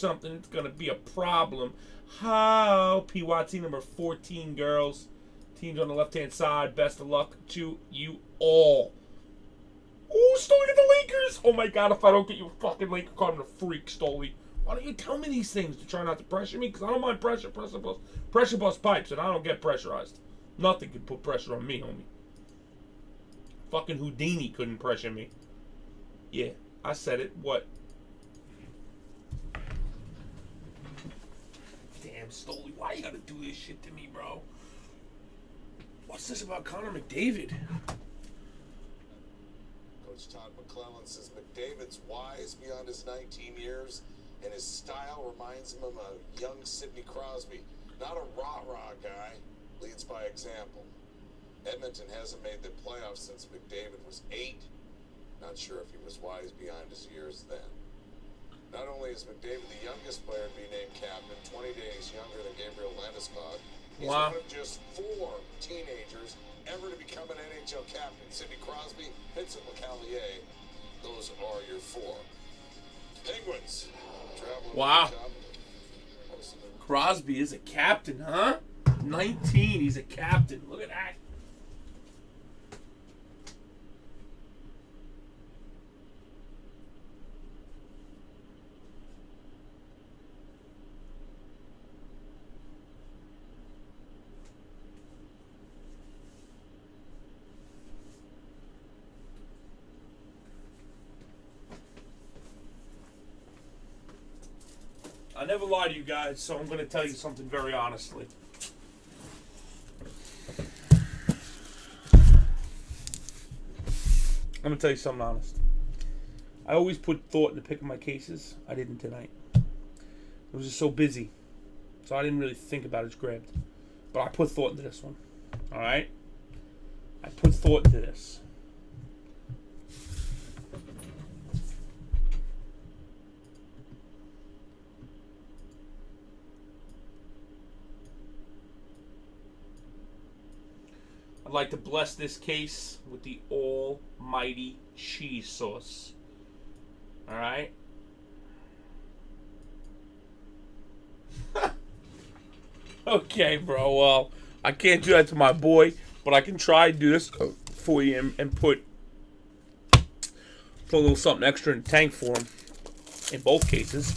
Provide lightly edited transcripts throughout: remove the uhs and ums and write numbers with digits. something, it's going to be a problem. How? PYT number 14, girls. Teams on the left-hand side. Best of luck to you all. Ooh, Stoley got the Lakers. Oh, my God, if I don't get you a fucking Laker card, I'm a freak, Stoley. Why don't you tell me these things to try not to pressure me? Because I don't mind pressure. Pressure bust pipes, and I don't get pressurized. Nothing can put pressure on me, homie. Fucking Houdini couldn't pressure me. Yeah, I said it. What? Damn, Stoley, why you gotta do this shit to me, bro? What's this about Connor McDavid? Coach Todd McClellan says McDavid's wise beyond his 19 years, and his style reminds him of a young Sidney Crosby. Not a rah-rah guy, leads by example. Edmonton hasn't made the playoffs since McDavid was 8. Not sure if he was wise beyond his years then. Not only is McDavid the youngest player to be named captain, 20 days younger than Gabriel Landeskog, he's one of just 4 teenagers ever to become an NHL captain. Sidney Crosby, Vincent McCalvier, those are your 4. Penguins. Wow. Crosby is a captain, huh? 19, he's a captain. Look at that. I never lie to you guys, so I'm going to tell you something very honestly. I'm going to tell you something honest. I always put thought in the pick of my cases. I didn't tonight. It was just so busy. So I didn't really think about it. It's grabbed. But I put thought into this one. Alright? I put thought into this. I'd like to bless this case with the almighty cheese sauce. All right. Okay, bro. Well, I can't do that to my boy, but I can try to do this for you and put a little something extra in the tank for him in both cases.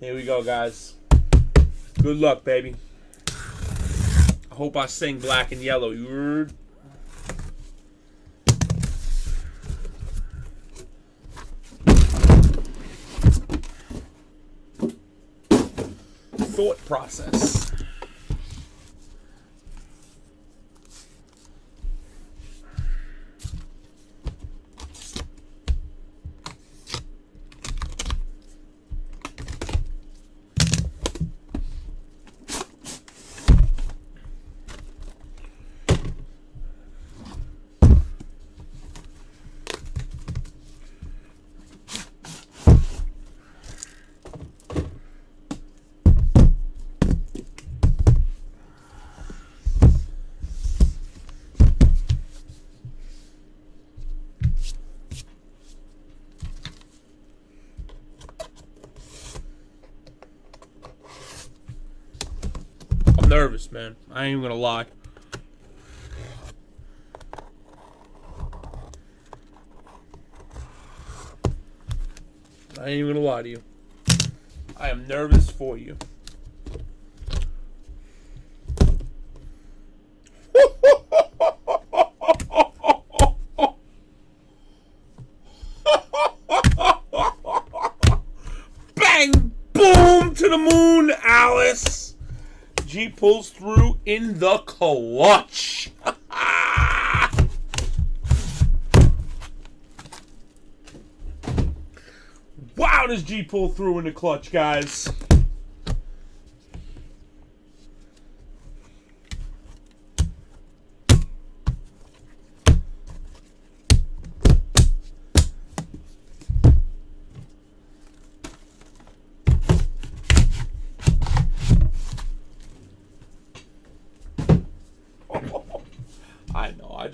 Here we go, guys. Good luck, baby. I hope I sing black and yellow. You heard? Thought process. Nervous, man. I ain't even gonna lie. I ain't even gonna lie to you. I am nervous for you. Bang! Boom! To the moon, Alice! G pulls through in the clutch. Wow, does G pull through in the clutch, guys.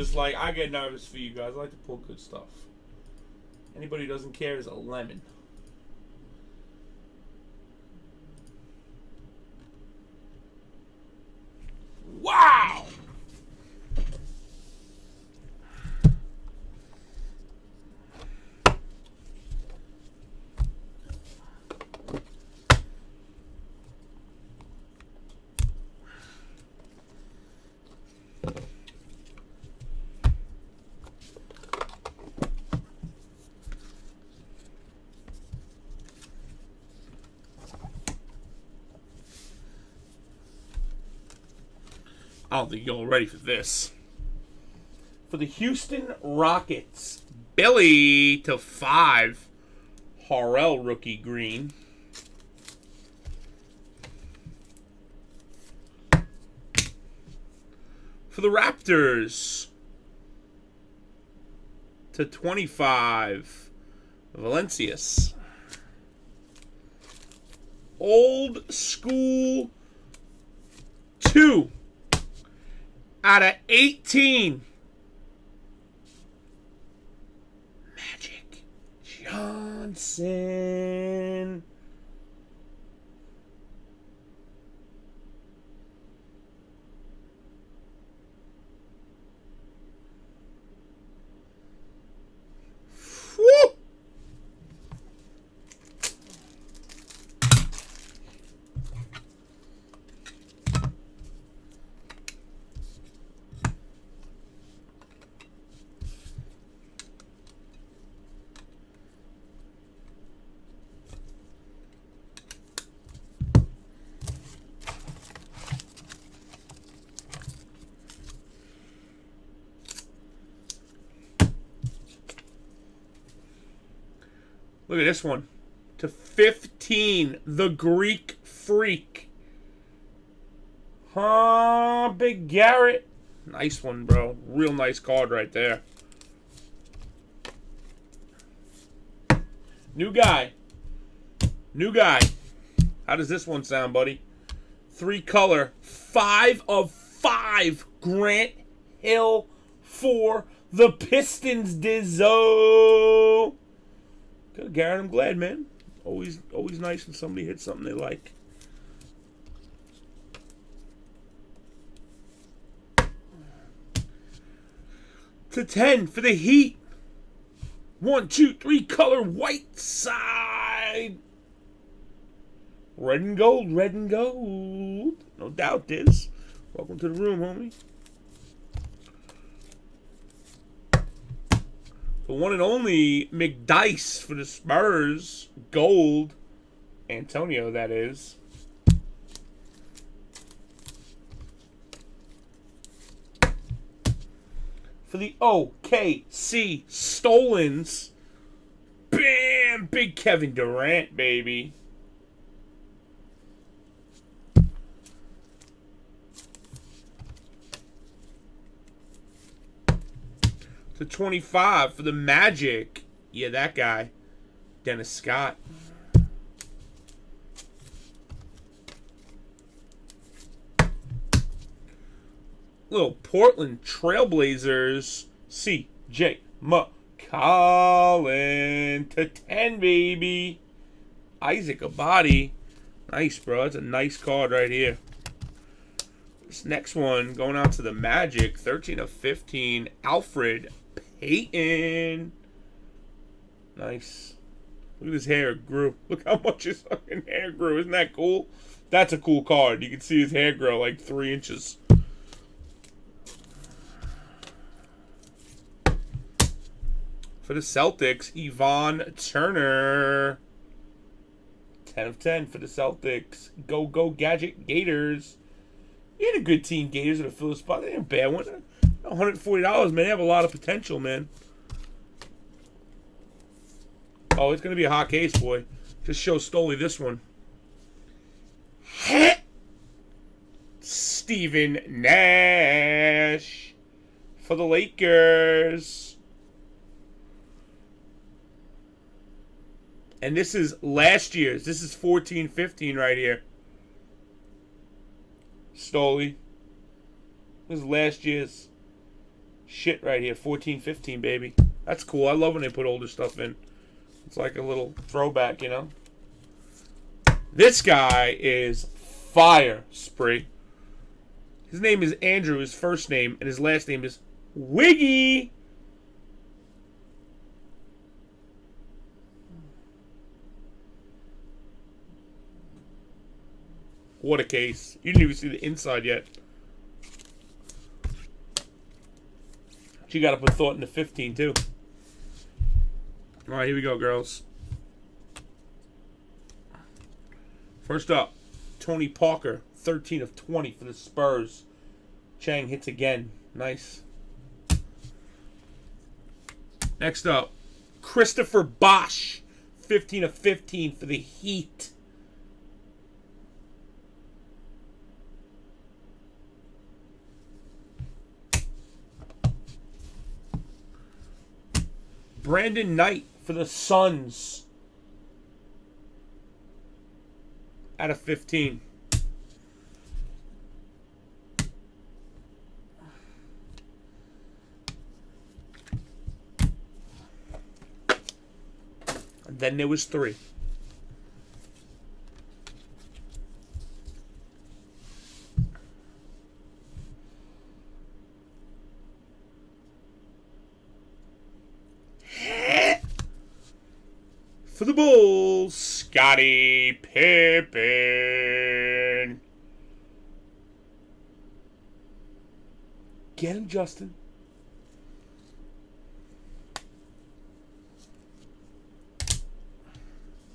just like, I get nervous for you guys. I like to pull good stuff. Anybody who doesn't care is a lemon. Wow! I don't think you're all ready for this. For the Houston Rockets, Billy /5, Harrell Rookie Green. For the Raptors, /25, Valanciunas. Old School 2/18. Magic Johnson. Woo! Look at this one. /15, the Greek Freak. Huh, Big Garrett. Nice one, bro. Real nice card right there. New guy. New guy. How does this one sound, buddy? 3-color. 5/5, Grant Hill for the Pistons, Dizzo. Good, Garrett. I'm glad, man. Always nice when somebody hits something they like. /10 for the Heat. 1, 2, 3 color white side. Red and gold. Red and gold. No doubt, Diz. Welcome to the room, homie. The one and only McDice for the Spurs. Gold. Antonio, that is. For the OKC Stolens. Bam! Big Kevin Durant, baby. /25 for the Magic. Yeah, that guy. Dennis Scott. Little Portland Trailblazers. C.J. McCollin /10, baby. Isaac Abadi. Nice, bro. That's a nice card right here. This next one going out to the Magic. 13/15. Alfred Hayton. Nice. Look at his hair grew. Look how much his fucking hair grew. Isn't that cool? That's a cool card. You can see his hair grow like 3 inches. For the Celtics, Yvonne Turner. 10/10 for the Celtics. Go, go, Gadget Gators. You had a good team, Gators, at a filler spot. They didn't bad one. $140, man. They have a lot of potential, man. Oh, it's going to be a hot case, boy. Just show Stoley this one. Heh! Stephen Nash for the Lakers. And this is last year's. This is 14/15 right here. Stoley. This is last year's. shit right here. 14-15, baby. That's cool. I love when they put older stuff in. It's like a little throwback, you know? This guy is fire, Spree. His name is Andrew, his first name, and his last name is Wiggy. What a case. You didn't even see the inside yet. But you got to put thought into 15, too. All right, here we go, girls. First up, Tony Parker, 13 of 20 for the Spurs. Chang hits again. Nice. Next up, Christopher Bosch, 15 of 15 for the Heat. Brandon Knight for the Suns out of 15. And then there was 3. For the Bulls, Scottie Pippen. Get him, Justin.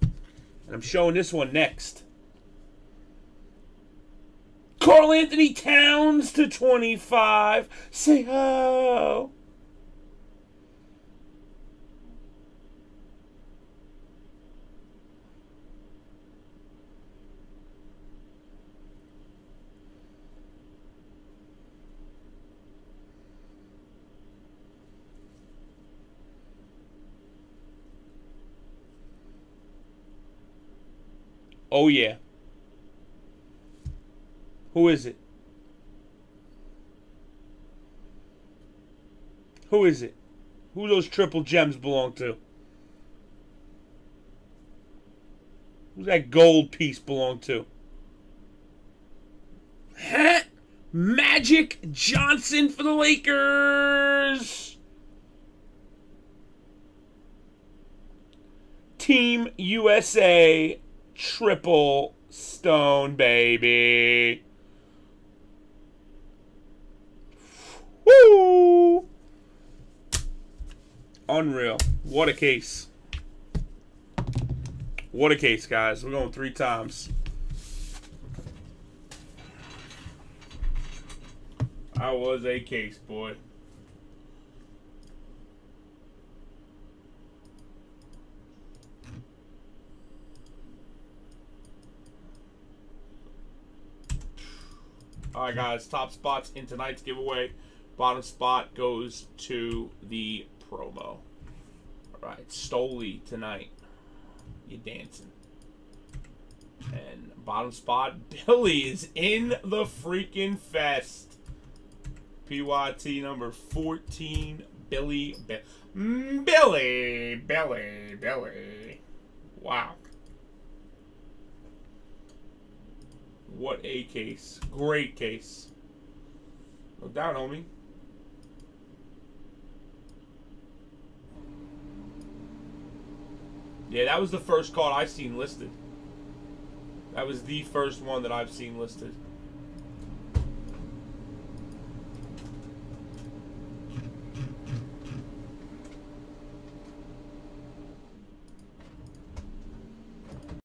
And I'm showing this one next. Karl Anthony Towns to 25. Say ho. Oh, yeah. Who is it? Who is it? Who those triple gems belong to? Who's that gold piece belong to? Huh? Magic Johnson for the Lakers. Team USA. Triple stone, baby. Woo! Unreal. What a case. What a case, guys. We're going 3 times. I was a case, boy. All right, guys, top spots in tonight's giveaway. Bottom spot goes to the promo. All right, Stoli tonight. You're dancing. And bottom spot, Billy is in the freaking fest. PYT number 14, Billy. Billy. Wow. What a case. Great case. No doubt, homie. Yeah, that was the first card I've seen listed. That was the first one that I've seen listed.